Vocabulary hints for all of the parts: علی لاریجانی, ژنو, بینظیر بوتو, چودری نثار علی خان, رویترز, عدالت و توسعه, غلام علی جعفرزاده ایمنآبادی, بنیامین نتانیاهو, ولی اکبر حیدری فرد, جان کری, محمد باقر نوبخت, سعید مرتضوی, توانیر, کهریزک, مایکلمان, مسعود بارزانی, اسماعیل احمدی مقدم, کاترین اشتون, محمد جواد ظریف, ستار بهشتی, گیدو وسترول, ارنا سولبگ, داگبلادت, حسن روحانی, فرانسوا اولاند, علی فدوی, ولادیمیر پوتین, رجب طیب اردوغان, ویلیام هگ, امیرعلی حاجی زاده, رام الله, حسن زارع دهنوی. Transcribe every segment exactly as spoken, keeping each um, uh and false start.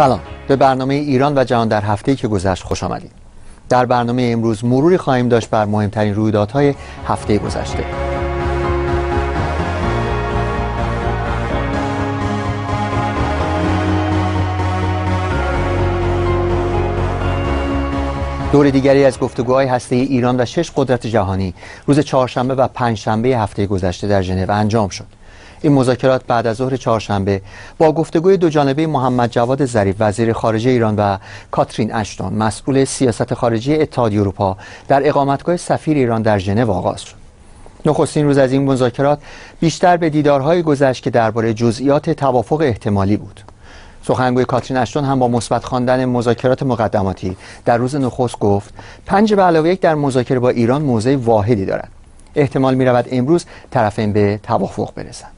سلام، به برنامه ایران و جهان در هفته‌ای که گذشت خوش آمدید. در برنامه امروز مروری خواهیم داشت بر مهمترین رویدادهای هفته گذشته. دور دیگری از گفتگوهای هسته‌ای ایران و شش قدرت جهانی روز چهارشنبه و پنجشنبه هفته گذشته در ژنو انجام شد. این مذاکرات بعد از ظهر چهارشنبه با گفتگوی دو جانبه محمد جواد ظریف وزیر خارجه ایران و کاترین اشتون مسئول سیاست خارجی اتحادیه اروپا در اقامتگاه سفیر ایران در ژنو آغاز شد. نخستین روز از این مذاکرات بیشتر به دیدارهای گذشت که درباره جزئیات توافق احتمالی بود. سخنگوی کاترین اشتون هم با مثبت خواندن مذاکرات مقدماتی در روز نخست گفت پنج به علاوه یک در مذاکره با ایران موضع واحدی دارد. احتمال می‌رود امروز طرفین به توافق برسند.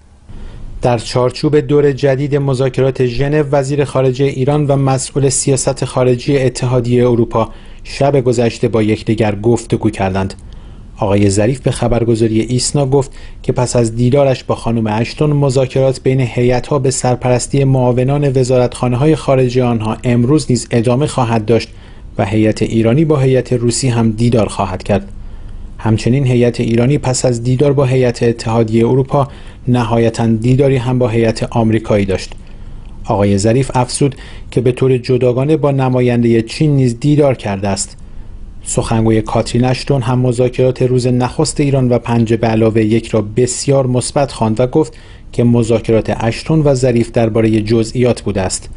در چارچوب دور جدید مذاکرات ژنو، وزیر خارجه ایران و مسئول سیاست خارجی اتحادیه اروپا شب گذشته با یکدیگر گفتگو کردند. آقای ظریف به خبرگزاری ایسنا گفت که پس از دیدارش با خانم اشتون مذاکرات بین هیئت‌ها به سرپرستی معاونان وزارتخانه‌های خارجه آنها امروز نیز ادامه خواهد داشت و هیئت ایرانی با هیئت روسی هم دیدار خواهد کرد. همچنین هیئت ایرانی پس از دیدار با هیئت اتحادیه اروپا نهایتاً دیداری هم با هیئت آمریکایی داشت. آقای ظریف افزود که به طور جداگانه با نماینده چین نیز دیدار کرده است. سخنگوی کاترین اشتون هم مذاکرات روز نخست ایران و پنج به علاوه یک را بسیار مثبت خواند و گفت که مذاکرات اشتون و ظریف درباره جزئیات بوده است.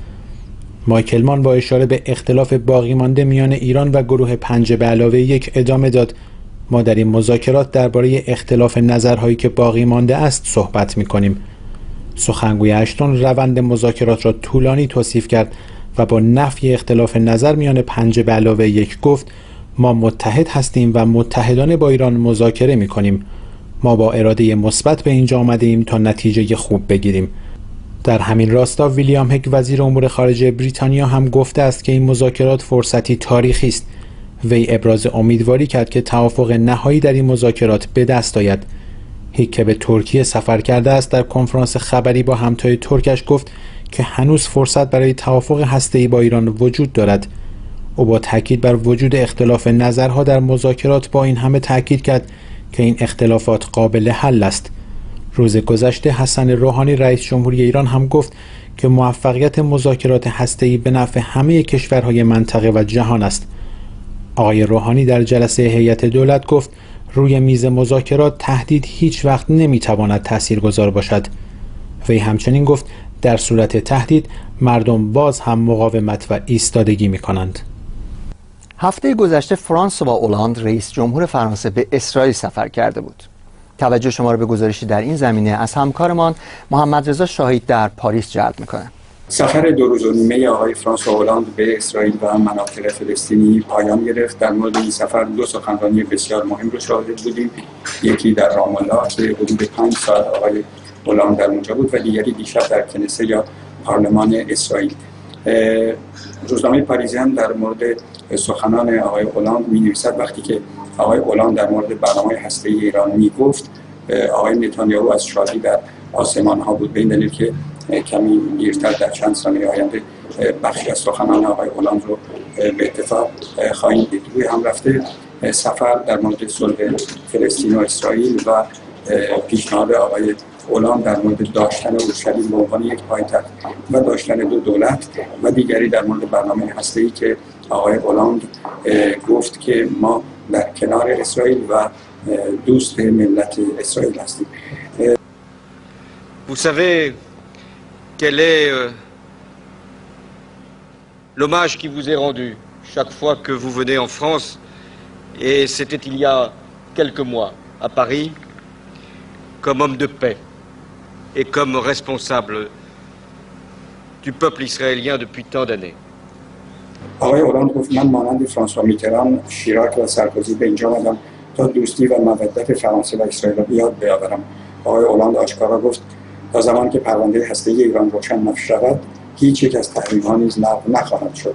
مایکلمان با اشاره به اختلاف باقی مانده میان ایران و گروه پنج به علاوه یک ادامه داد: ما در این مذاکرات درباره اختلاف نظرهایی که باقی مانده است صحبت می‌کنیم. سخنگوی اشتون روند مذاکرات را طولانی توصیف کرد و با نفی اختلاف نظر میان پنج به علاوه یک گفت ما متحد هستیم و متحدانه با ایران مذاکره می‌کنیم. ما با اراده مثبت به اینجا آمدیم تا نتیجه خوب بگیریم. در همین راستا ویلیام هگ وزیر امور خارجه بریتانیا هم گفته است که این مذاکرات فرصتی تاریخی است. وی ابراز امیدواری کرد که توافق نهایی در این مذاکرات به دست آید. هگ که به ترکیه سفر کرده است در کنفرانس خبری با همتای ترکش گفت که هنوز فرصت برای توافق هسته‌ای با ایران وجود دارد. او با تاکید بر وجود اختلاف نظرها در مذاکرات با این همه تاکید کرد که این اختلافات قابل حل است. روز گذشته حسن روحانی رئیس جمهوری ایران هم گفت که موفقیت مذاکرات هسته‌ای به نفع همه کشورهای منطقه و جهان است. آقای روحانی در جلسه هیئت دولت گفت روی میز مذاکرات تهدید هیچ وقت نمیتواند تاثیرگذار باشد. وی همچنین گفت در صورت تهدید مردم باز هم مقاومت و ایستادگی می‌کنند. هفته گذشته فرانسوا اولاند رئیس جمهور فرانسه به اسرائیل سفر کرده بود. توجه شما را به گزارشی در این زمینه از همکارمان محمد رضا شاهید در پاریس جلب می‌کنم. سفر دو روز و نیمه آقای فرانسوا اولاند به اسرائیل و مناطق فلسطینی پایان گرفت. در مورد این سفر دو سخنرانی بسیار مهم رو شاهد بودیم. یکی در رام الله که حدود پنج ساعت آقای اولاند در اونجا بود و دیگری دیشب در کنیسه یا پارلمان اسرائیل. روزنامه پاریزی هم در مورد سخنان آقای اولاند می‌نویسد وقتی که آقای اولاند در مورد برنامه هسته‌ای ایران میگفت آقای نتانیاهو از شادی در آسمان ها بود، به این دلیل که کمی دیرتر در چند ثانیه آینده بخشی از سخنان آقای اولاند رو به اتفاق خواهیم دید. روی هم رفته سفر در مورد صلح فلسطین و اسرائیل و پیشنهاد آقای اولاند در مورد داشتن اورشلیم به عنوان یک پایتخت و داشتن دو دولت و دیگری در مورد برنامه هسته‌ای که آقای اولاند گفت که ما در کنار اسرائیل و دوست ملت اسرائیل هستیم. Vous savez quel est euh, l'hommage qui vous est rendu chaque fois que vous venez en France, et c'était il y a quelques mois à Paris, comme homme de paix et comme responsable du peuple israélien depuis tant d'années. آقای اولاند گفت من مانند فرانسوا میتران، شیراک و سارکوزی به اینجا آمدم تا دوستی و مودت فرانسه و اسرائیل را یاد بیاورم. آقای اولاند آشکارا گفت تا زمان که پرونده هسته‌ای ایران روشن نشود هیچ یک از تحریم‌ها نیز لغو نخواهد شد.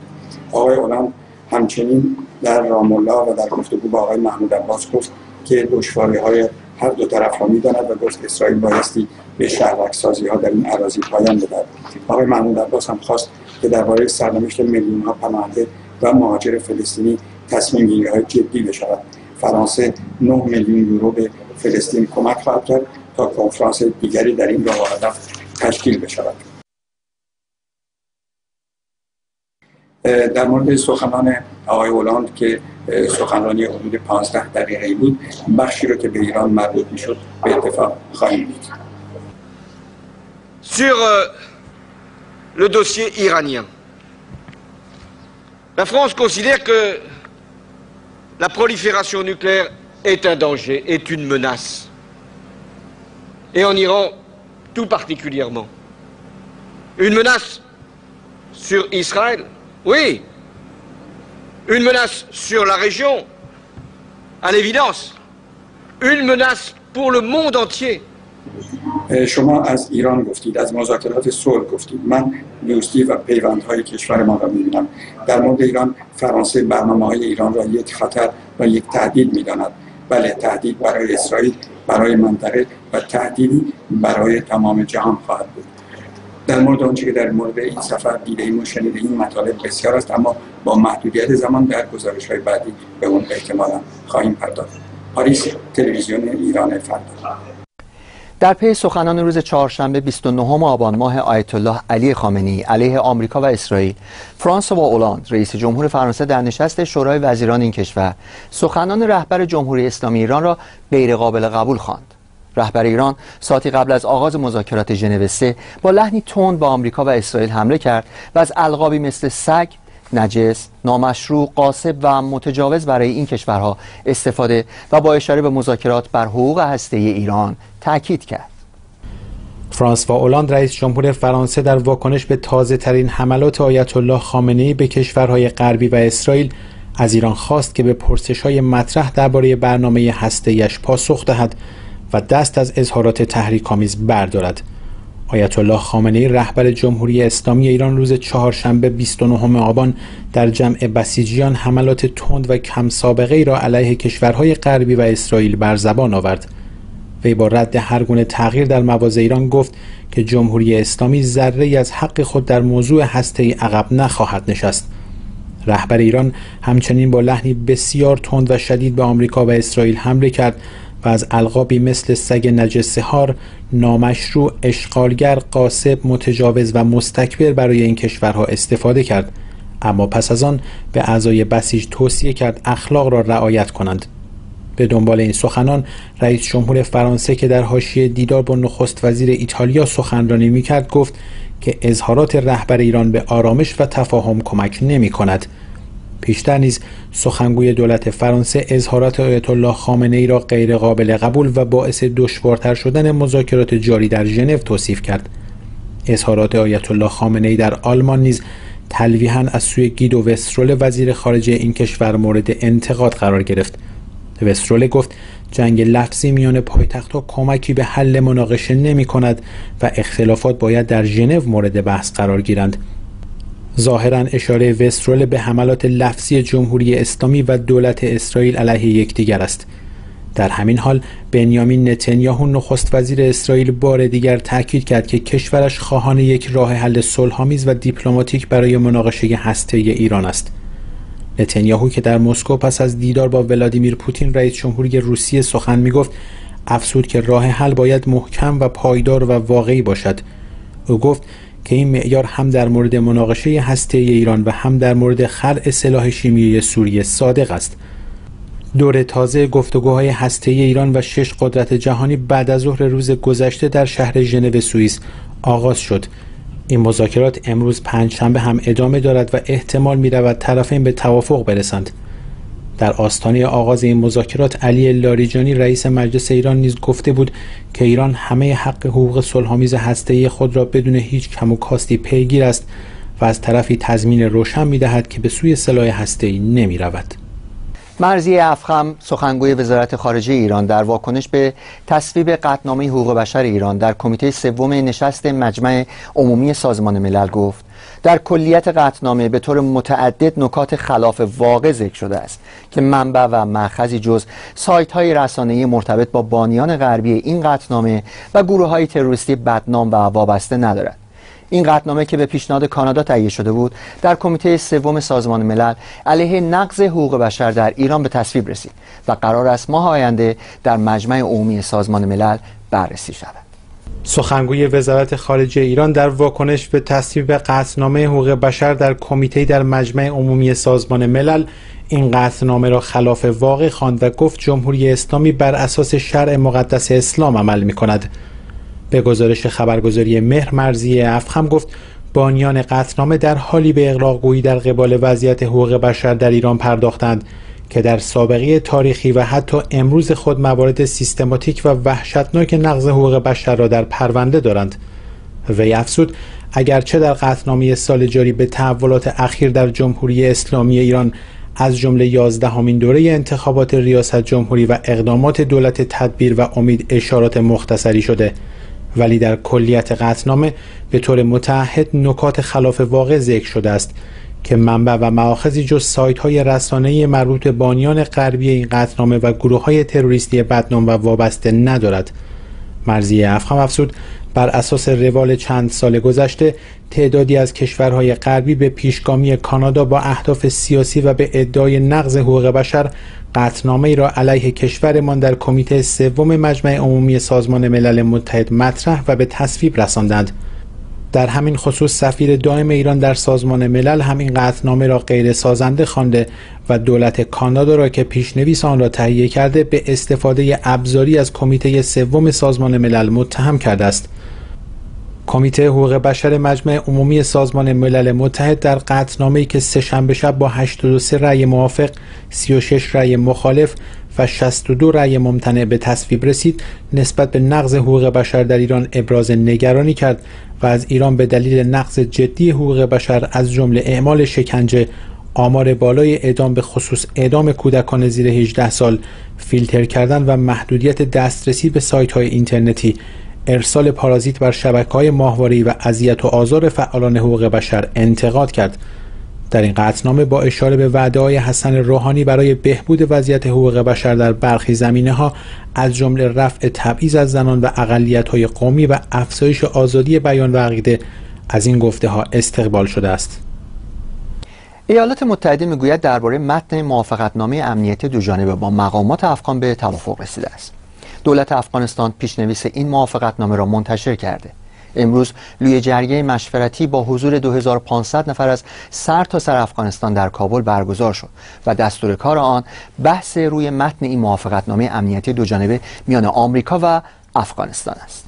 آقای اولاند همچنین در رام الله و در گفتگو با آقای محمود عباس گفت که دشواری‌های هر دو طرف را می‌داند و گفت اسرائیل بایستی به شهرکسازی ها در این اراضی پایان بدهد. آقای محمود عباس هم خواست که درباره سرنوشت میلیون ها پناهنده و مهاجر فلسطینی تصمیم گیری های جدی بشود. فرانسه نه میلیون یورو به فلسطین کمک خواهد کرد تا کنفرانس دیگری در این راه هدف تشکیل بشود. در مورد سخنان آقای اولاند که سخنرانی حدود پانزده دقیقه‌ای بود، بخشی رو که به ایران مربوط میشد به اتفاق خواهیم دید. Sur le dossier iranien, la France considère que la prolifération nucléaire est un danger, est une menace, et en Iran tout particulièrement. Une menace sur Israël, oui, une menace sur la région, à l'évidence, une menace pour le monde entier. شما از ایران گفتید، از مذاکرات صلح گفتید. من دوستی و پیوندهای کشور ما را می‌بینم. در مورد ایران، فرانسه برنامه‌های ایران را یک خطر و یک تهدید می‌داند. بله، تهدید برای اسرائیل، برای منطقه و تهدیدی برای تمام جهان خواهد بود. در مورد آنچه که در مورد این سفر دیده‌ایم و شنیده‌ایم مطالب بسیار است، اما با محدودیت زمان در گزارش‌های بعدی به اون احتمالاً خواهیم پرداخت. پاریس، تلویزیون ایران فردا. در پی سخنان روز چهارشنبه بیست و نهم آبان ماه آیت الله علی خامنه‌ای علیه آمریکا و اسرائیل، فرانسوا اولاند رئیس جمهور فرانسه در نشست شورای وزیران این کشور سخنان رهبر جمهوری اسلامی ایران را غیر قابل قبول خواند. رهبر ایران ساعتی قبل از آغاز مذاکرات ژنو سه با لحنی تند به آمریکا و اسرائیل حمله کرد و از القابی مثل سگ، نجس، نامشروع، غاصب و متجاوز برای این کشورها استفاده و با اشاره به مذاکرات بر حقوق هسته‌ای ایران تاکید کرد. فرانسوا اولاند رئیس جمهور فرانسه در واکنش به تازه ترین حملات آیت الله خامنه‌ای به کشورهای غربی و اسرائیل از ایران خواست که به پرسش‌های مطرح درباره برنامه هسته‌ایش پاسخ دهد و دست از اظهارات تحریک‌آمیز بردارد. آیت الله خامنه‌ای رهبر جمهوری اسلامی ایران روز چهارشنبه بیست و نهم آبان در جمع بسیجیان حملات تند و کم سابقه ای را علیه کشورهای غربی و اسرائیل بر زبان آورد. وی با رد هر گونه تغییر در مواضع ایران گفت که جمهوری اسلامی ذره‌ای از حق خود در موضوع هسته‌ای عقب نخواهد نشست. رهبر ایران همچنین با لحنی بسیار تند و شدید به آمریکا و اسرائیل حمله کرد و از القابی مثل سگ نجس سهار، نامشروع، اشغالگر، غاصب، متجاوز و مستکبر برای این کشورها استفاده کرد، اما پس از آن به اعضای بسیج توصیه کرد اخلاق را رعایت کنند. به دنبال این سخنان رئیس جمهور فرانسه که در حاشیه دیدار با نخست وزیر ایتالیا سخنرانی میکرد گفت که اظهارات رهبر ایران به آرامش و تفاهم کمک نمی کند. پیشتر نیز سخنگوی دولت فرانسه اظهارات آیت الله خامنه‌ای را غیر قابل قبول و باعث دشوارتر شدن مذاکرات جاری در ژنو توصیف کرد. اظهارات آیت الله خامنه‌ای در آلمان نیز تلویحاً از سوی گیدو وسترول وزیر خارجه این کشور مورد انتقاد قرار گرفت. وسترول گفت جنگ لفظی میان پایتخت‌ها کمکی به حل مناقشه نمی‌کند و اختلافات باید در ژنو مورد بحث قرار گیرند. ظاهراً اشاره وسترول به حملات لفظی جمهوری اسلامی و دولت اسرائیل علیه یکدیگر است. در همین حال بنیامین نتانیاهو نخست وزیر اسرائیل بار دیگر تاکید کرد که کشورش خواهان یک راه حل صلح‌آمیز و دیپلماتیک برای مناقشه هسته‌ای ایران است. نتانیاهو که در مسکو پس از دیدار با ولادیمیر پوتین رئیس جمهوری روسیه سخن می‌گفت، افسود که راه حل باید محکم و پایدار و واقعی باشد. او گفت که این معیار هم در مورد مناقشه هسته‌ای ایران و هم در مورد خلع سلاح شیمیایی سوریه صادق است. دور تازه گفتگوهای هسته‌ای ایران و شش قدرت جهانی بعد از ظهر روز گذشته در شهر ژنو سوئیس آغاز شد. این مذاکرات امروز پنجشنبه هم ادامه دارد و احتمال می‌رود طرفین به توافق برسند. در آستانه آغاز این مذاکرات علی لاریجانی رئیس مجلس ایران نیز گفته بود که ایران همه حق حقوق صلح‌آمیز هسته‌ای خود را بدون هیچ کم و کاستی پیگیر است و از طرفی تضمین روشن می‌دهد که به سوی سلاح هسته‌ای نمی‌رود. مرضیه افخم، سخنگوی وزارت خارجه ایران، در واکنش به تصویب قطعنامه حقوق بشر ایران در کمیته سوم نشست مجمع عمومی سازمان ملل گفت: در کلیت قطعنامه به طور متعدد نکات خلاف واقع ذکر شده است که منبع و مأخذی جز سایت‌های رسانه‌ای مرتبط با بانیان غربی این قطعنامه و گروه‌های تروریستی بدنام و وابسته ندارد. این قطعنامه که به پیشنهاد کانادا تهیه شده بود، در کمیته سوم سازمان ملل علیه نقض حقوق بشر در ایران به تصویب رسید و قرار است ماه آینده در مجمع عمومی سازمان ملل بررسی شود. سخنگوی وزارت خارجه ایران در واکنش به تصویب قطعنامه حقوق بشر در کمیته در مجمع عمومی سازمان ملل این قطعنامه را خلاف واقع خواند و گفت جمهوری اسلامی بر اساس شرع مقدس اسلام عمل می‌کند. به گزارش خبرگزاری مهر، مرضیه افخم گفت بانیان قطعنامه در حالی به اغراق‌گویی در قبال وضعیت حقوق بشر در ایران پرداختند که در سابقه تاریخی و حتی امروز خود موارد سیستماتیک و وحشتناک نقض حقوق بشر را در پرونده دارند. وی افزود اگرچه در قطعنامه سال جاری به تحولات اخیر در جمهوری اسلامی ایران از جمله یازدهمین دوره انتخابات ریاست جمهوری و اقدامات دولت تدبیر و امید اشارات مختصری شده، ولی در کلیت قطعنامه به طور متعهد نکات خلاف واقع ذکر شده است که منبع و مأخذی جز سایت‌های رسانه‌ای مربوط به بانیان غربی این قطعنامه و گروه‌های تروریستی بدنام و وابسته ندارد. مرضیه افخم افزود بر اساس روال چند سال گذشته تعدادی از کشورهای غربی به پیشگامی کانادا با اهداف سیاسی و به ادعای نقض حقوق بشر قطعنامه‌ای را علیه کشورمان در کمیته سوم مجمع عمومی سازمان ملل متحد مطرح و به تصویب رساندند. در همین خصوص سفیر دائم ایران در سازمان ملل همین قطعنامه را غیر سازنده خوانده و دولت کانادا را که پیشنویس آن را تهیه کرده به استفاده ابزاری از کمیته سوم سازمان ملل متهم کرده است. کمیته حقوق بشر مجمع عمومی سازمان ملل متحد در قطعنامه‌ای که سه‌شنبه شب با هشتاد و سه رأی موافق، سی و شش رأی مخالف و شصت و دو رأی ممتنع به تصویب رسید، نسبت به نقض حقوق بشر در ایران ابراز نگرانی کرد و از ایران به دلیل نقض جدی حقوق بشر از جمله اعمال شکنجه، آمار بالای اعدام به خصوص اعدام کودکان زیر هجده سال، فیلتر کردن و محدودیت دسترسی به سایت‌های اینترنتی، ارسال پارازیت بر شبکه‌های ماهواره‌ای و اذیت و آزار فعالان حقوق بشر انتقاد کرد. در این قطعنامه با اشاره به وعده‌های حسن روحانی برای بهبود وضعیت حقوق بشر در برخی زمینه‌ها از جمله رفع تبعیض از زنان و اقلیت‌های قومی و افزایش آزادی بیان و عقیده از این گفته‌ها استقبال شده است. ایالات متحده می‌گوید درباره متن موافقتنامه امنیتی دوجانبه با مقامات افغان به توافق رسیده است. دولت افغانستان پیشنویس این موافقتنامه را منتشر کرده. امروز لوی جرگه مشورتی با حضور دو هزار و پانصد نفر از سر تا سر افغانستان در کابل برگزار شد و دستور کار آن بحث روی متن این موافقتنامه امنیتی دوجانبه میان آمریکا و افغانستان است.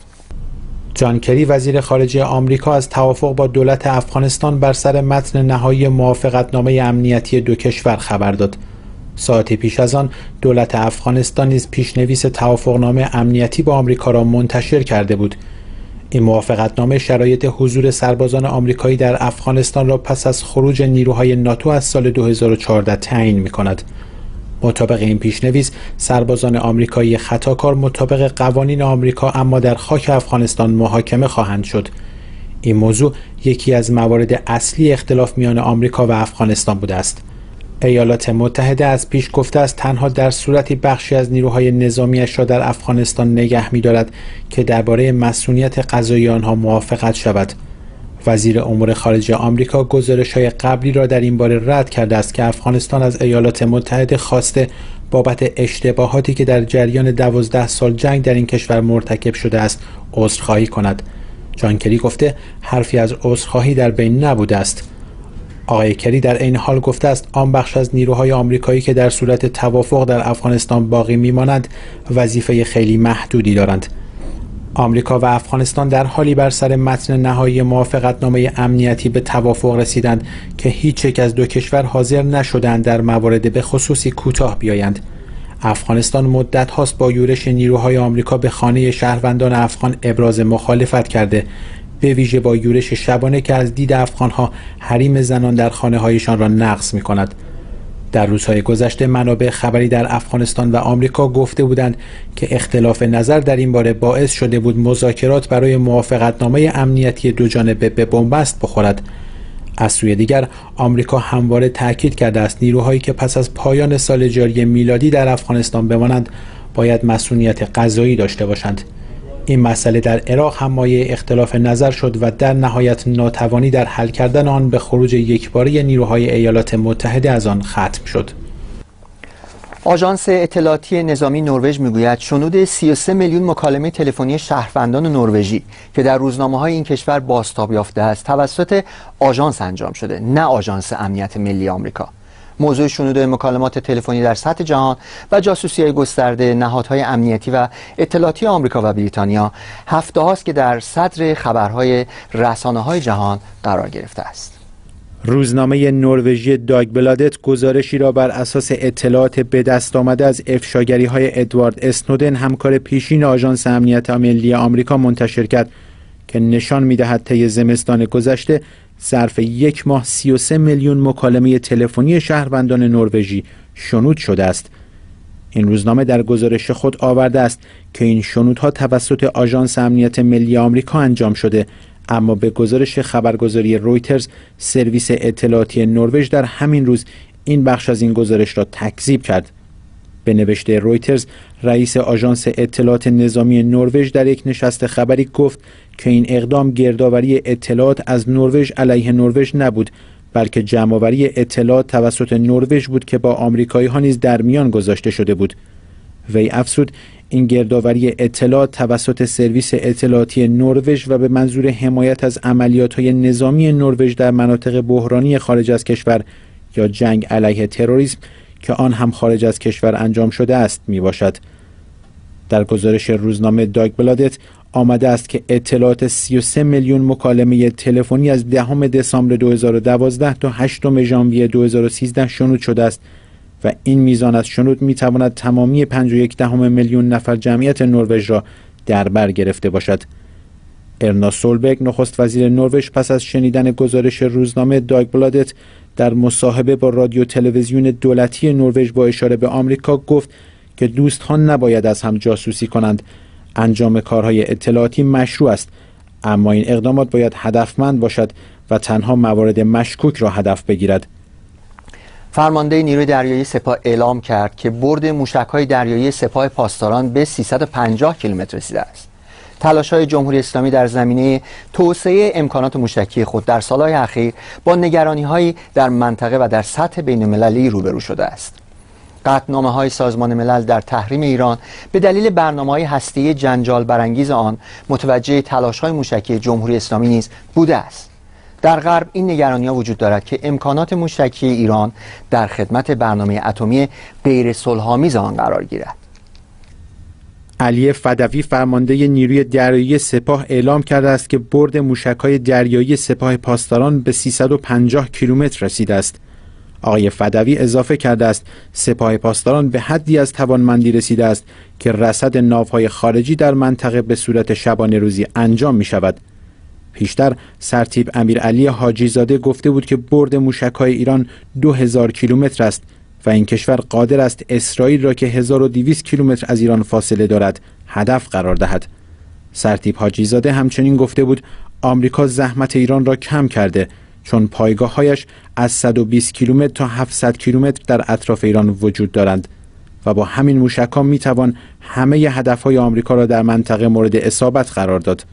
جان کری، وزیر خارجه آمریکا، از توافق با دولت افغانستان بر سر متن نهایی موافقتنامه امنیتی دو کشور خبر داد. ساعتی پیش از آن دولت افغانستان نیز پیشنویس توافقنامه امنیتی با آمریکا را منتشر کرده بود. این موافقتنامه شرایط حضور سربازان آمریکایی در افغانستان را پس از خروج نیروهای ناتو از سال دو هزار و چهارده تعیین می‌کند. مطابق این پیشنویس سربازان آمریکایی خطاکار مطابق قوانین آمریکا اما در خاک افغانستان محاکمه خواهند شد. این موضوع یکی از موارد اصلی اختلاف میان آمریکا و افغانستان بوده است. ایالات متحده از پیش گفته است تنها در صورتی بخشی از نیروهای نظامیش را در افغانستان نگه می‌دارد که درباره مسئولیت قضایی آنها موافقت شود. وزیر امور خارجه آمریکا گزارش‌های قبلی را در این باره رد کرده است که افغانستان از ایالات متحده خواسته بابت اشتباهاتی که در جریان دوازده سال جنگ در این کشور مرتکب شده است، عذرخواهی کند. جان کری گفته حرفی از عذرخواهی در بین نبوده است. آقای کری در این حال گفته است آن بخش از نیروهای آمریکایی که در صورت توافق در افغانستان باقی میمانند وظیفه خیلی محدودی دارند. آمریکا و افغانستان در حالی بر سر متن نهایی موافقتنامه امنیتی به توافق رسیدند که هیچ یک از دو کشور حاضر نشدند در موارد به خصوصی کوتاه بیایند. افغانستان مدت هاست با یورش نیروهای آمریکا به خانه شهروندان افغان ابراز مخالفت کرده، به ویژه با یورش شبانه که از دید افغانها حریم زنان در خانه‌هایشان را نقض می‌کند. در روزهای گذشته منابع خبری در افغانستان و آمریکا گفته بودند که اختلاف نظر در این باره باعث شده بود مذاکرات برای موافقتنامه امنیتی دو جانبه به بنبست بخورد. از سوی دیگر آمریکا همواره تاکید کرده است نیروهایی که پس از پایان سال جاری میلادی در افغانستان بمانند باید مسئولیت قضایی داشته باشند. این مسئله در عراق هم مایه اختلاف نظر شد و در نهایت ناتوانی در حل کردن آن به خروج یکباره نیروهای ایالات متحده از آن ختم شد. آژانس اطلاعاتی نظامی نروژ میگوید شنود سی و سه میلیون مکالمه تلفنی شهروندان نروژی که در روزنامه‌های این کشور بازتاب یافته است توسط آژانس انجام شده، نه آژانس امنیت ملی آمریکا. موضوع شنود مکالمات تلفنی در سطح جهان و جاسوسی‌های گسترده نهادهای امنیتی و اطلاعاتی آمریکا و بریتانیا هفته هاست که در صدر خبرهای رسانه‌های جهان قرار گرفته است. روزنامه نروژی داگبلادت گزارشی را بر اساس اطلاعات به دست آمده از افشاگری‌های ادوارد اسنودن، همکار پیشین آژانس امنیت ملی آمریکا، منتشر کرد که نشان می‌دهد طی زمستان گذشته ظرف یک ماه سی و سه میلیون مکالمه تلفنی شهروندان نروژی شنود شده است. این روزنامه در گزارش خود آورده است که این شنودها توسط آژانس امنیت ملی آمریکا انجام شده، اما به گزارش خبرگزاری رویترز سرویس اطلاعاتی نروژ در همین روز این بخش از این گزارش را تکذیب کرد. به نوشته رویترز رئیس آژانس اطلاعات نظامی نروژ در یک نشست خبری گفت که این اقدام گردآوری اطلاعات از نروژ علیه نروژ نبود، بلکه جمع‌آوری اطلاعات توسط نروژ بود که با آمریکایی‌ها نیز در میان گذاشته شده بود. وی افزود این گردآوری اطلاعات توسط سرویس اطلاعاتی نروژ و به منظور حمایت از عملیات‌های نظامی نروژ در مناطق بحرانی خارج از کشور یا جنگ علیه تروریسم که آن هم خارج از کشور انجام شده است می باشد. در گزارش روزنامه داگبلادت آمده است که اطلاعات سی و سه میلیون مکالمه تلفنی از دهم دسامبر دو هزار و دوازده تا هشتم ژانویه دو هزار و سیزده شنود شده است و این میزان از شنود می تواند تمامی پنج و یک دهم میلیون نفر جمعیت نروژ را در بر گرفته باشد. ارنا سولبگ نخست وزیر نروژ پس از شنیدن گزارش روزنامه داگبلادت در مصاحبه با رادیو تلویزیون دولتی نروژ با اشاره به آمریکا گفت که دوستان نباید از هم جاسوسی کنند. انجام کارهای اطلاعاتی مشروع است، اما این اقدامات باید هدفمند باشد و تنها موارد مشکوک را هدف بگیرد. فرمانده نیروی دریایی سپاه اعلام کرد که برد موشک‌های دریایی سپاه پاسداران به سیصد و پنجاه کیلومتر رسیده است. تلاش‌های جمهوری اسلامی در زمینه توسعه امکانات موشکی خود در سال‌های اخیر با نگرانی‌هایی در منطقه و در سطح بین‌المللی روبرو شده است. قطعنامه‌های سازمان ملل در تحریم ایران به دلیل برنامه‌های هسته‌ای جنجال برانگیز آن متوجه تلاش‌های موشکی جمهوری اسلامی نیز بوده است. در غرب این نگرانی‌ها وجود دارد که امکانات موشکی ایران در خدمت برنامه اتمی غیر صلح‌آمیز آن قرار گیرد. علی فدوی فرمانده نیروی دریایی سپاه اعلام کرده است که برد موشک‌های دریایی سپاه پاسداران به سیصد و پنجاه کیلومتر رسیده است. آقای فدوی اضافه کرده است سپاه پاسداران به حدی از توانمندی رسیده است که رصد ناوهای خارجی در منطقه به صورت شبانه روزی انجام می شود. پیشتر سرتیپ امیرعلی حاجی زاده گفته بود که برد موشک‌های ایران دو هزار کیلومتر است و این کشور قادر است اسرائیل را که هزار و دویست کیلومتر از ایران فاصله دارد هدف قرار دهد. سرتیپ حاجی زاده همچنین گفته بود آمریکا زحمت ایران را کم کرده چون پایگاه‌هایش از صد و بیست کیلومتر تا هفتصد کیلومتر در اطراف ایران وجود دارند و با همین موشک‌ها می‌توان همه هدف‌های آمریکا را در منطقه مورد اصابت قرار داد.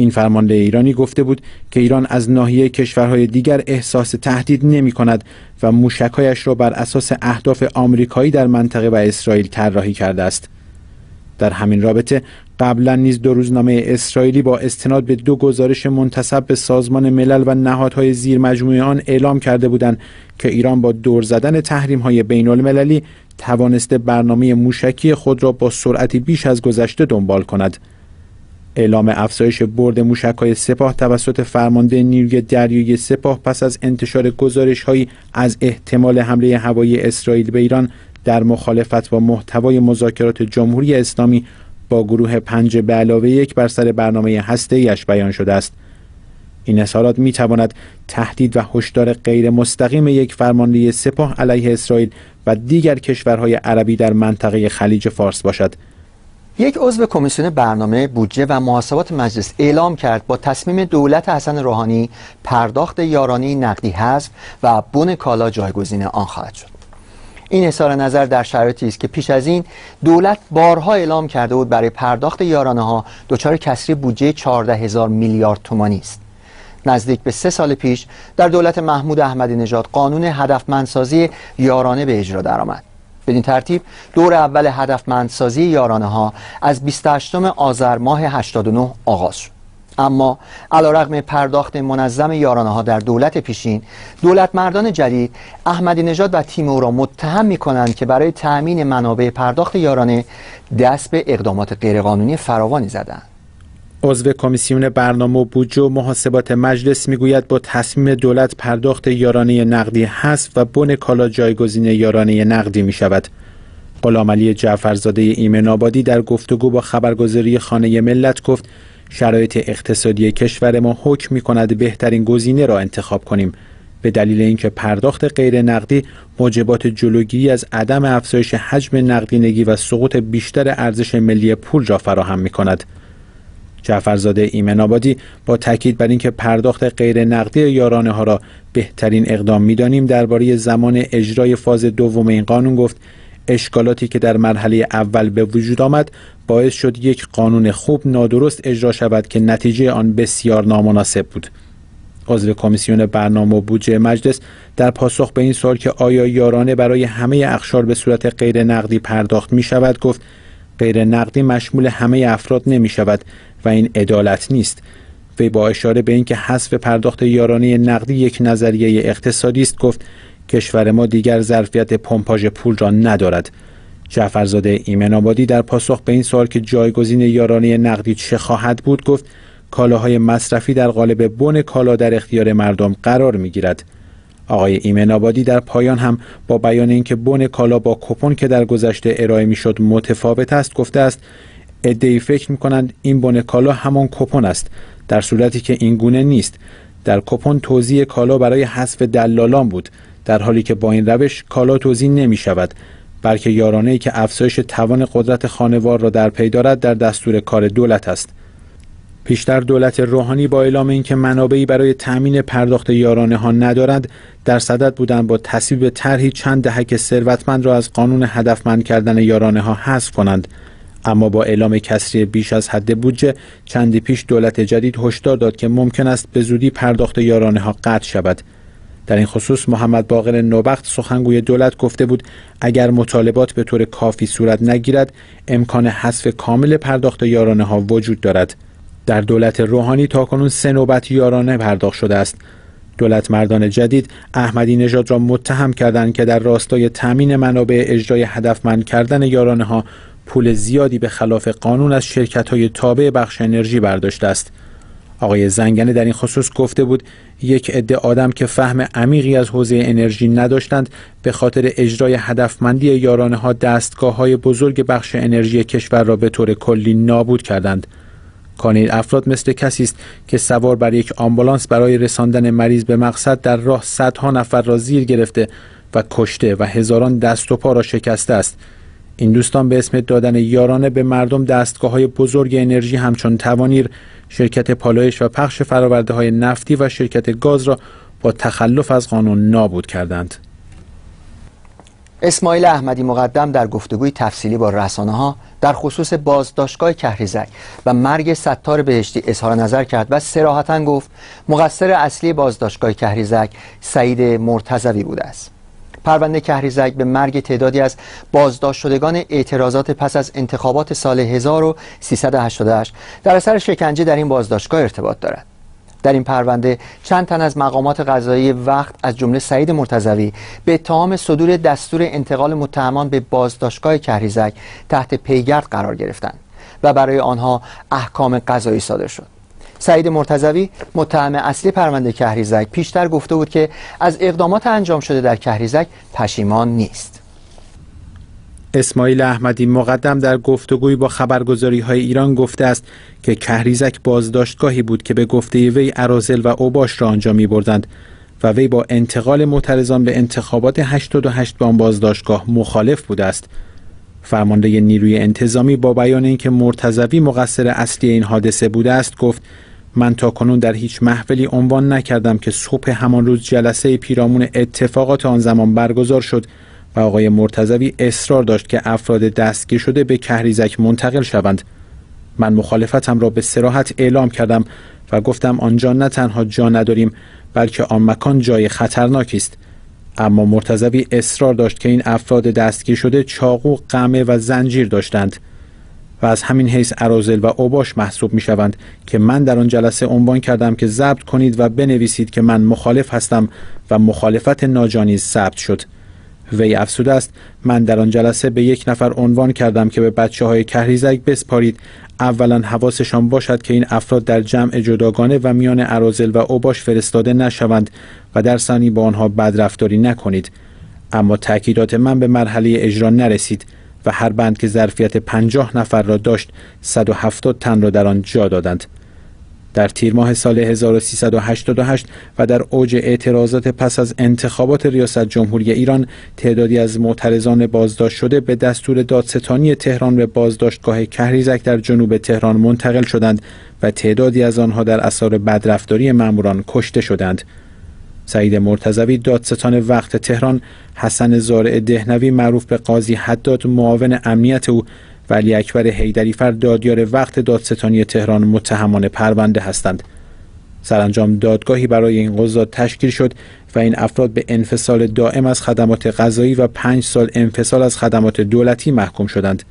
این فرمانده ایرانی گفته بود که ایران از ناحیه کشورهای دیگر احساس تهدید نمی‌کند و موشک‌هایش را بر اساس اهداف آمریکایی در منطقه و اسرائیل طراحی کرده است. در همین رابطه قبلا نیز دو روزنامه اسرائیلی با استناد به دو گزارش منتسب به سازمان ملل و نهادهای زیر مجموعه آن اعلام کرده بودند که ایران با دور زدن تحریم‌های بین‌المللی توانسته برنامه موشکی خود را با سرعتی بیش از گذشته دنبال کند. اعلام افزایش برد موشک‌های سپاه توسط فرمانده نیروی دریایی سپاه پس از انتشار گزارش‌هایی از احتمال حمله هوایی اسرائیل به ایران در مخالفت با محتوای مذاکرات جمهوری اسلامی با گروه پنج به علاوه یک بر سر برنامه هسته‌ای‌اش بیان شده است. این اظهارات می تواند تهدید و هشدار غیر مستقیم یک فرمانده سپاه علیه اسرائیل و دیگر کشورهای عربی در منطقه خلیج فارس باشد. یک عضو کمیسیون برنامه بودجه و محاسبات مجلس اعلام کرد با تصمیم دولت حسن روحانی پرداخت یارانه نقدی حذف و بن کالا جایگزین آن خواهد شد. این اظهار نظر در شرایطی است که پیش از این دولت بارها اعلام کرده بود برای پرداخت یارانه ها دچار کسری بودجه چهارده هزار میلیارد تومانی است. نزدیک به سه سال پیش در دولت محمود احمدی نژاد قانون هدفمندسازی یارانه به اجرا درآمد. بدین ترتیب دور اول هدفمندسازی یارانه ها از بیست و هشتم آذر ماه هشتاد و نه آغاز شد. اما علیرغم پرداخت منظم یارانه ها در دولت پیشین، دولت مردان جدید احمدی نژاد و تیم او را متهم می کنند که برای تأمین منابع پرداخت یارانه دست به اقدامات غیرقانونی فراوانی زدند. عضو کمیسیون برنامه و بودجه و محاسبات مجلس میگوید با تصمیم دولت پرداخت یارانه نقدی حذف و بن کالا جایگزین یارانه نقدی می شود. غلام علی جعفرزاده ایمنآبادی در گفتگو با خبرگزاری خانه ملت گفت شرایط اقتصادی کشور ما حکم می کند بهترین گزینه را انتخاب کنیم، به دلیل اینکه پرداخت غیر نقدی موجبات جلوگیری از عدم افزایش حجم نقدینگی و سقوط بیشتر ارزش ملی پول را فراهم می کند. جعفرزاده ایمنآبادی با تاکید بر اینکه پرداخت غیر نقدی یارانه ها را بهترین اقدام می‌دانیم، درباره زمان اجرای فاز دوم این قانون گفت اشکالاتی که در مرحله اول به وجود آمد باعث شد یک قانون خوب نادرست اجرا شود که نتیجه آن بسیار نامناسب بود. عضو کمیسیون برنامه و بودجه مجلس در پاسخ به این سوال که آیا یارانه برای همه اقشار به صورت غیر نقدی پرداخت می شود گفت غیر نقدی مشمول همه افراد نمی شود و این عدالت نیست. وی با اشاره به اینکه حذف پرداخت یارانه نقدی یک نظریه اقتصادی است گفت کشور ما دیگر ظرفیت پمپاژ پول را ندارد. جعفرزاده ایمنآبادی در پاسخ به این سوال که جایگزین یارانه نقدی چه خواهد بود گفت کالاهای مصرفی در قالب بن کالا در اختیار مردم قرار می‌گیرد. آقای ایمنآبادی در پایان هم با بیان اینکه بن کالا با کپون که در گذشته ارائه می‌شد متفاوت است گفته است عده‌ای فکر می‌کنند این بن کالا همان کپون است، در صورتی که این گونه نیست. در کپون توزیع کالا برای حذف دلالان بود، در حالی که با این روش کالا توزیع نمی‌شود، بلکه یارانه‌ای که افزایش توان قدرت خانوار را در پی دارد در دستور کار دولت است. پیشتر دولت روحانی با اعلام اینکه منابعی برای تأمین پرداخت یارانه ها ندارد، در صدد بودند با تصویب طرحی چند دهک ثروتمند را از قانون هدفمند کردن یارانه ها حذف کنند. اما با اعلام کسری بیش از حد بودجه چندی پیش دولت جدید هشدار داد که ممکن است به زودی پرداخت یارانه ها قطع شود. در این خصوص محمد باقر نوبخت سخنگوی دولت گفته بود اگر مطالبات به طور کافی صورت نگیرد امکان حذف کامل پرداخت یارانه ها وجود دارد. در دولت روحانی تاکنون سه نوبت یارانه پرداخت شده است. دولت مردان جدید احمدی نژاد را متهم کردند که در راستای تامین منابع اجرای هدفمند کردن یارانه ها پول زیادی به خلاف قانون از شرکت‌های تابع بخش انرژی برداشته است. آقای زنگنه در این خصوص گفته بود یک عده آدم که فهم عمیقی از حوزه انرژی نداشتند به خاطر اجرای هدفمندی یارانه ها دستگاه‌های بزرگ بخش انرژی کشور را به طور کلی نابود کردند. کانه افراد مثل کسی است که سوار بر یک آمبولانس برای رساندن مریض به مقصد در راه صدها نفر را زیر گرفته و کشته و هزاران دست و پا را شکسته است. این دوستان به اسم دادن یارانه به مردم دستگاه‌های بزرگ انرژی همچون توانیر، شرکت پالایش و پخش فرآورده‌های نفتی و شرکت گاز را با تخلف از قانون نابود کردند. اسماعیل احمدی مقدم در گفتگوی تفصیلی با رسانه‌ها در خصوص بازداشتگاه کهریزک و مرگ ستار بهشتی اظهار نظر کرد و صراحتاً گفت مقصر اصلی بازداشتگاه کهریزک سعید مرتضوی بوده است. پرونده کهریزک به مرگ تعدادی از بازداشت شدگان اعتراضات پس از انتخابات سال هزار و سیصد و هشتاد و هشت در اثر شکنجه در این بازداشتگاه ارتباط دارد. در این پرونده چند تن از مقامات قضایی وقت از جمله سعید مرتضوی به اتهام صدور دستور انتقال متهمان به بازداشتگاه کهریزک تحت پیگرد قرار گرفتند و برای آنها احکام قضایی صادر شد. سعید مرتضوی متهم اصلی پرونده کهریزک پیشتر گفته بود که از اقدامات انجام شده در کهریزک پشیمان نیست. اسماعیل احمدی مقدم در گفتگوی با خبرگزاری‌های ایران گفته است که کهریزک بازداشتگاهی بود که به گفته وی اراذل و اوباش را آنجا می‌بردند و وی با انتقال معترضان به انتخابات هشتاد و هشت به آن بازداشتگاه مخالف بوده است. فرمانده نیروی انتظامی با بیان اینکه مرتضوی مقصر اصلی این حادثه بوده است گفت: من تاکنون در هیچ محفلی عنوان نکردم که صبح همان روز جلسه پیرامون اتفاقات آن زمان برگزار شد و آقای مرتضوی اصرار داشت که افراد دستگیر شده به کهریزک منتقل شوند. من مخالفتم را به صراحت اعلام کردم و گفتم آنجا نه تنها جا نداریم بلکه آن مکان جای خطرناکی است. اما مرتضوی اصرار داشت که این افراد دستگیر شده چاقو، قمه و زنجیر داشتند و از همین حیث اراذل و اوباش محسوب می شوند که من در آن جلسه عنوان کردم که ضبط کنید و بنویسید که من مخالف هستم و مخالفت ناجانیز ثبت شد. وی افسوده است: من در آن جلسه به یک نفر عنوان کردم که به بچه های کهریزک بسپارید اولا حواسشان باشد که این افراد در جمع جداگانه و میان اراذل و اوباش فرستاده نشوند و در ثانی با آنها بدرفتاری نکنید. اما تاکیدات من به مرحله اجرا نرسید و هر بند که ظرفیت پنجاه نفر را داشت صد و هفتاد تن را در آن جا دادند. در تیر ماه سال هزار و سیصد و هشتاد و هشت و در اوج اعتراضات پس از انتخابات ریاست جمهوری ایران، تعدادی از معترضان بازداشت شده به دستور دادستانی تهران به بازداشتگاه کهریزک در جنوب تهران منتقل شدند و تعدادی از آنها در اثر بدرفتاری ماموران کشته شدند. سعید مرتضوی، دادستان وقت تهران، حسن زارع دهنوی معروف به قاضی حداد، معاون امنیت او، ولی اکبر حیدری فرد، دادیار وقت دادستانی تهران، متهمان پرونده هستند. سرانجام دادگاهی برای این قضات تشکیل شد و این افراد به انفصال دائم از خدمات قضایی و پنج سال انفصال از خدمات دولتی محکوم شدند.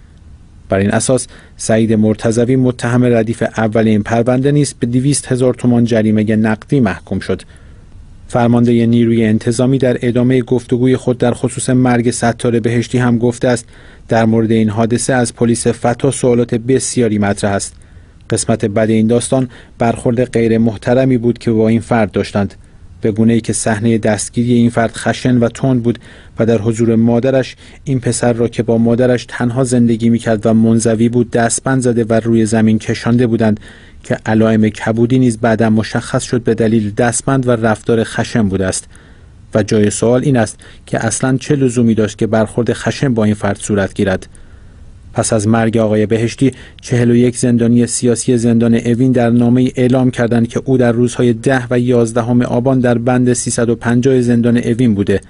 بر این اساس سعید مرتضوی، متهم ردیف اول این پرونده نیز، به دویست هزار تومان جریمه نقدی محکوم شد. فرمانده نیروی انتظامی در ادامه گفتگوی خود در خصوص مرگ ستار بهشتی هم گفته است: در مورد این حادثه از پلیس فتا سوالات بسیاری مطرح است. قسمت بد این داستان برخورد غیر محترمی بود که با این فرد داشتند، به گونه‌ای که صحنه دستگیری این فرد خشن و تند بود و در حضور مادرش این پسر را که با مادرش تنها زندگی می‌کرد و منزوی بود دستبند زده و روی زمین کشانده بودند که علائم کبودی نیز بعدا مشخص شد به دلیل دستبند و رفتار خشن بوده است و جای سوال این است که اصلا چه لزومی داشت که برخورد خشن با این فرد صورت گیرد. پس از مرگ آقای بهشتی، چهل و یک زندانی سیاسی زندان اوین در نامه اعلام کردند که او در روزهای ده و یازدهم آبان در بند سیصد و پنجاه زندان اوین بوده،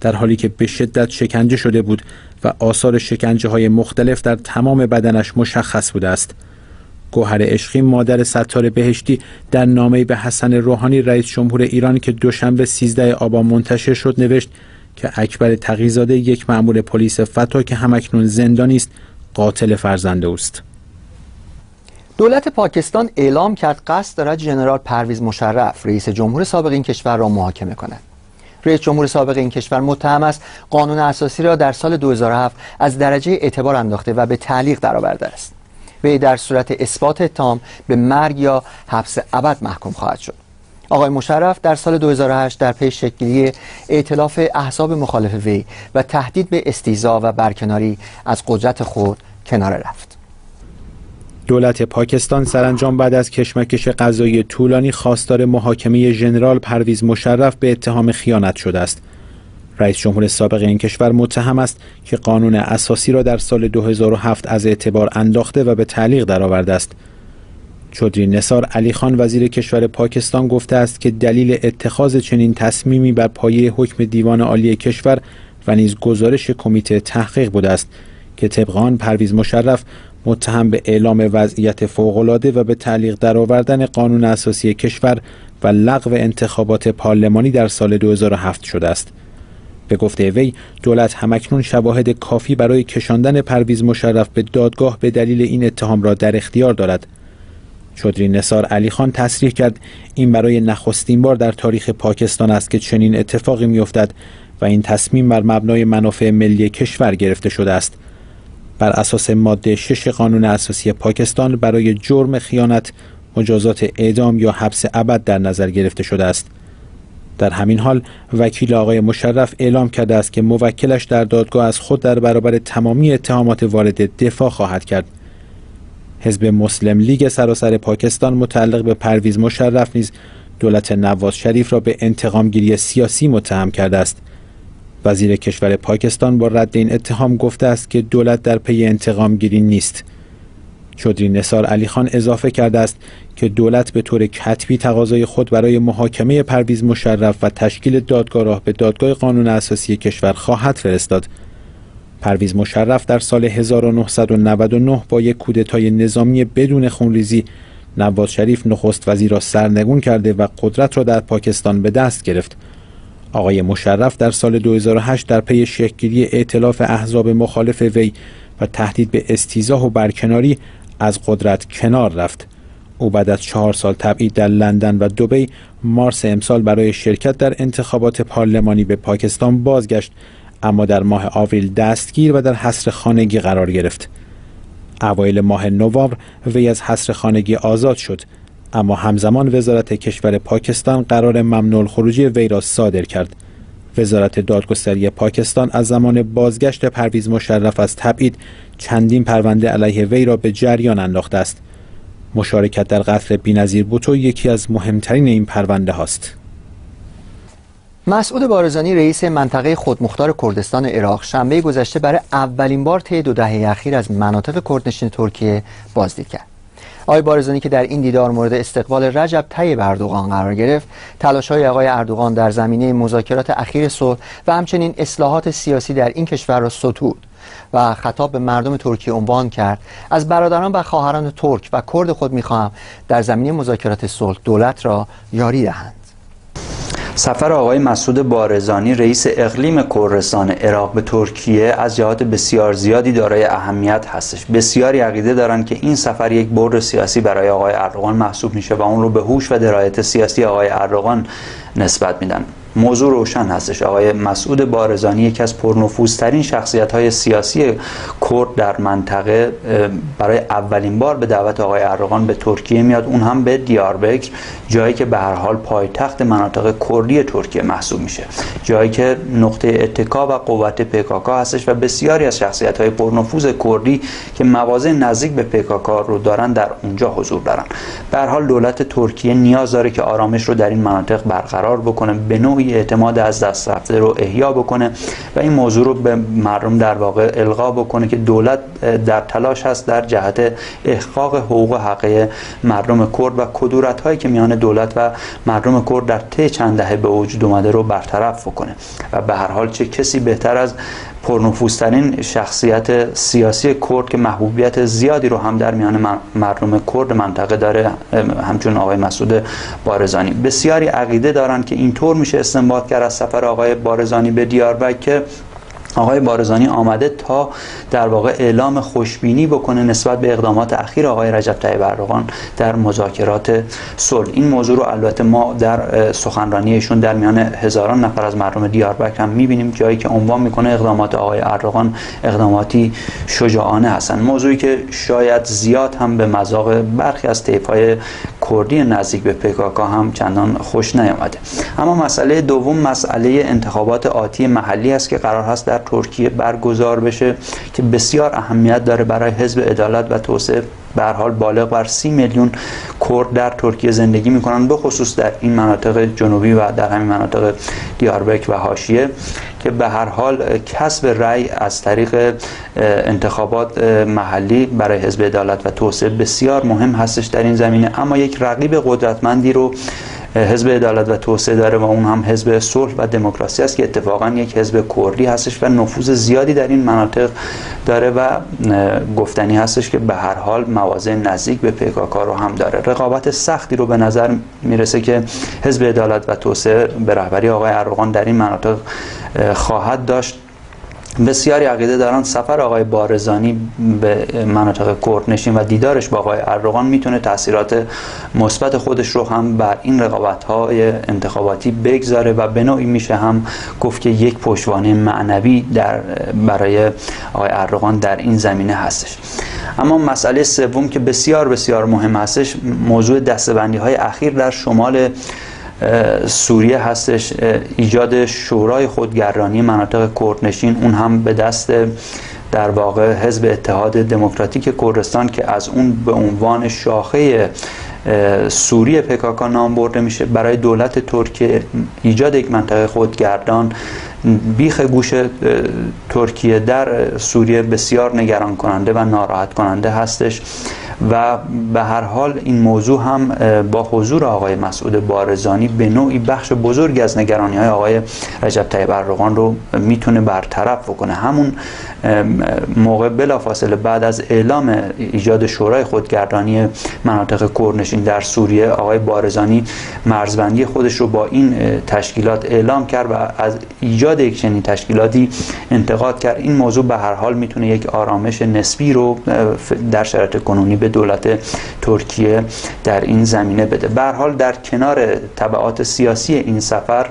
در حالی که به شدت شکنجه شده بود و آثار شکنجه های مختلف در تمام بدنش مشخص بوده است. گوهر عشقی، مادر ستار بهشتی، در نامه‌ای به حسن روحانی رئیس جمهور ایران که دوشنبه سیزدهم آبان منتشر شد نوشت که اکبر تقی‌زاده، یک مأمور پلیس فتا که همکنون زندانی است، قاتل فرزند اوست. دولت پاکستان اعلام کرد قصد دارد ژنرال پرویز مشرف، رئیس جمهور سابق این کشور، را محاکمه کند. رئیس جمهور سابق این کشور متهم است قانون اساسی را در سال دو هزار و هفت از درجه اعتبار انداخته و به تعلیق درآورده است. وی در صورت اثبات اتهام به مرگ یا حبس ابد محکوم خواهد شد. آقای مشرف در سال دو هزار و هشت در پی شکلی ائتلاف احزاب مخالف وی و تهدید به استیضاح و برکناری از قدرت خود کنار رفت. دولت پاکستان سرانجام بعد از کشمکش قضایی طولانی خواستار محاکمه ژنرال پرویز مشرف به اتهام خیانت شده است. رئیس جمهور سابق این کشور متهم است که قانون اساسی را در سال دو هزار و هفت از اعتبار انداخته و به تعلیق درآورده است. چودری نثار علی خان، وزیر کشور پاکستان، گفته است که دلیل اتخاذ چنین تصمیمی بر پایه حکم دیوان عالی کشور و نیز گزارش کمیته تحقیق بوده است که طبق آن پرویز مشرف متهم به اعلام وضعیت فوق‌العاده و به تعلیق درآوردن قانون اساسی کشور و لغو انتخابات پارلمانی در سال دو هزار و هفت شده است. به گفته وی، دولت همکنون شواهد کافی برای کشاندن پرویز مشرف به دادگاه به دلیل این اتهام را در اختیار دارد. چودری نثار علی خان تصریح کرد این برای نخستین بار در تاریخ پاکستان است که چنین اتفاقی می‌افتد و این تصمیم بر مبنای منافع ملی کشور گرفته شده است. بر اساس ماده شش قانون اساسی پاکستان برای جرم خیانت مجازات اعدام یا حبس ابد در نظر گرفته شده است. در همین حال وکیل آقای مشرف اعلام کرده است که موکلش در دادگاه از خود در برابر تمامی اتهامات وارد دفاع خواهد کرد. حزب مسلم لیگ سراسر پاکستان متعلق به پرویز مشرف نیز دولت نواز شریف را به انتقامگیری سیاسی متهم کرده است. وزیر کشور پاکستان با رد این اتهام گفته است که دولت در پی انتقامگیری نیست. چودری نثار علی خان اضافه کرده است که دولت به طور کتبی تقاضای خود برای محاکمه پرویز مشرف و تشکیل دادگاه راه به دادگاه قانون اساسی کشور خواهد فرستاد. پرویز مشرف در سال هزار و نهصد و نود و نه با یک کودتای نظامی بدون خونریزی نواز شریف نخست وزیر را سرنگون کرده و قدرت را در پاکستان به دست گرفت. آقای مشرف در سال دو هزار و هشت در پی شکل‌گیری ائتلاف احزاب مخالف وی و تهدید به استیضاح و برکناری از قدرت کنار رفت. او بعد از چهار سال تبعید در لندن و دبی، مارس امسال برای شرکت در انتخابات پارلمانی به پاکستان بازگشت، اما در ماه آوریل دستگیر و در حصر خانگی قرار گرفت. اوایل ماه نوامبر وی از حصر خانگی آزاد شد، اما همزمان وزارت کشور پاکستان قرار ممنوع الخروجی وی را صادر کرد. وزارت دادگستری پاکستان از زمان بازگشت پرویز مشرف از تبعید چندین پرونده علیه وی را به جریان انداخته است. مشارکت در قتل بینظیر بوتو یکی از مهمترین این پرونده هاست. مسعود بارزانی رئیس منطقه خودمختار کردستان عراق شنبه گذشته برای اولین بار طی دو دهه اخیر از مناطق کردنشین ترکیه بازدید کرد. آقای بارزانی که در این دیدار مورد استقبال رجب طیب اردوغان قرار گرفت، تلاش‌های آقای اردوغان در زمینه مذاکرات اخیر صلح و همچنین اصلاحات سیاسی در این کشور را ستود و خطاب به مردم ترکیه عنوان کرد: از برادران و خواهران ترک و کرد خود می‌خواهم در زمینه مذاکرات صلح دولت را یاری دهند. سفر آقای مسعود بارزانی رئیس اقلیم کردستان عراق به ترکیه از جهات بسیار زیادی دارای اهمیت هستش. بسیاری عقیده دارند که این سفر یک برد سیاسی برای آقای اردوغان محسوب میشه و اون رو به هوش و درایت سیاسی آقای اردوغان نسبت میدن. موضوع روشن هستش. آقای مسعود بارزانی یکی از پرنفوذترین شخصیت‌های سیاسی کرد در منطقه برای اولین بار به دعوت آقای اردوغان به ترکیه میاد، اون هم به دیاربکر، جایی که به هر حال پایتخت مناطق کردی ترکیه محسوب میشه، جایی که نقطه اتکا و قوت پکاکا هستش و بسیاری از شخصیت‌های پرنفوذ کردی که مواضع نزدیک به پکاکا رو دارن در اونجا حضور دارن. به هر حال دولت ترکیه نیاز داره که آرامش رو در این مناطق برقرار بکنه، به نوعی اعتماد از دست رفته رو احیا بکنه و این موضوع رو به مردم در واقع القا بکنه که دولت در تلاش هست در جهت احقاق حقوق حقیقی مردم کرد و کدورت‌هایی که میان دولت و مردم کرد در طی چند دهه به وجود اومده رو برطرف بکنه. و به هر حال چه کسی بهتر از پرنفوذترین شخصیت سیاسی کرد که محبوبیت زیادی رو هم در میان مردم کرد منطقه داره همچون آقای مسعود بارزانی. بسیاری عقیده دارن که اینطور میشه استنباط کرد از سفر آقای بارزانی به دیاربکر که آقای بارزانی آمده تا در واقع اعلام خوشبینی بکنه نسبت به اقدامات اخیر آقای رجب طیب اردوغان در مذاکرات صلح. این موضوع رو البته ما در سخنرانی ایشون در میان هزاران نفر از مردم دیاربکر هم می‌بینیم، جایی که عنوان میکنه اقدامات آقای اردوغان اقداماتی شجاعانه هستن. موضوعی که شاید زیاد هم به مذاق برخی از طیف‌های کردی نزدیک به پکاک هم چندان خوش نیامده. اما مسئله دوم مسئله انتخابات آتی محلی است که قرار هست در ترکیه برگزار بشه که بسیار اهمیت داره برای حزب عدالت و توسعه. به هر حال بالغ بر سی میلیون کرد در ترکیه زندگی میکنن، به خصوص در این مناطق جنوبی و در همین مناطق دیاربکر و حاشیه که به هر حال کسب رأی از طریق انتخابات محلی برای حزب عدالت و توسعه بسیار مهم هستش در این زمینه. اما یک رقیب قدرتمندی رو حزب عدالت و توسعه داره و اون هم حزب صلح و دموکراسی است که اتفاقا یک حزب کردی هستش و نفوذ زیادی در این مناطق داره و گفتنی هستش که به هر حال موازه نزدیک به پکاکا رو هم داره. رقابت سختی رو به نظر میرسه که حزب عدالت و توسعه به رهبری آقای اردوغان در این مناطق خواهد داشت. بسیاری عقیده دارن سفر آقای بارزانی به مناطق کردنشین و دیدارش با آقای اردوغان میتونه تاثیرات مثبت خودش رو هم بر این رقابت‌های انتخاباتی بگذاره و به نوعی میشه هم گفت که یک پشتوانه معنوی در برای آقای اردوغان در این زمینه هستش. اما مسئله سوم که بسیار بسیار مهم هستش موضوع دسته‌بندی‌های اخیر در شمال سوریه هستش، ایجاد شورای خودگردانی مناطق کردنشین، اون هم به دست در واقع حزب اتحاد دموکراتیک کردستان که از اون به عنوان شاخه سوریه پکاکا نام برده میشه. برای دولت ترکیه ایجاد یک منطقه خودگردان بیخ گوش ترکیه در سوریه بسیار نگران کننده و ناراحت کننده هستش و به هر حال این موضوع هم با حضور آقای مسعود بارزانی به نوعی بخش بزرگی از نگرانی های آقای رجب طیب اردوغان رو میتونه برطرف بکنه. همون موقع بلافاصله بعد از اعلام ایجاد شورای خودگردانی مناطق کردنشین در سوریه، آقای بارزانی مرزبندی خودش رو با این تشکیلات اعلام کرد و از ایجاد یک چنین تشکیلاتی انتقاد کرد. این موضوع به هر حال میتونه یک آرامش نسبی رو در شرایط کنونی به دولت ترکیه در این زمینه بده. به هر حال در کنار تبعات سیاسی این سفر،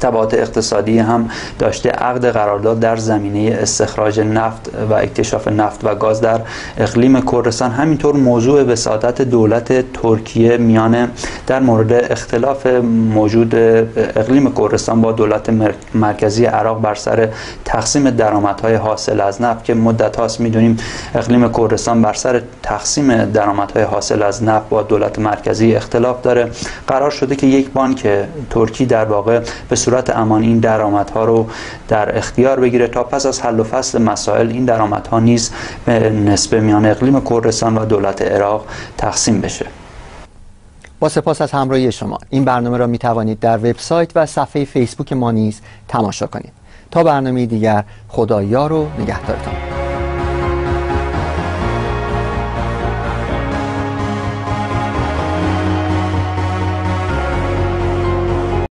تبعات اقتصادی هم داشته. عقد قرارداد در زمینه استخراج نفت و اکتشاف نفت و گاز در اقلیم کردستان، همینطور موضوع وساطت دولت ترکیه میان در مورد اختلاف موجود اقلیم کردستان با دولت مرکزی عراق بر سر تقسیم درآمدهای حاصل از نفت که مدت هاست میدونیم اقلیم کردستان بر سر تقسیم درآمدهای حاصل از نفت با دولت مرکزی اختلاف داره. قرار شده که یک بانک ترکی در واقع به صورت امان این درآمدها رو در اختیار بگیره تا پس از حل و فصل مسائل این درآمدها نیز به نسبه میان اقلیم کردستان و دولت عراق تقسیم بشه. با سپاس از همراهی شما. این برنامه را می توانید در وبسایت و صفحه فیسبوک ما نیز تماشا کنید. تا برنامه دیگر، خدایار و نگهدارتان.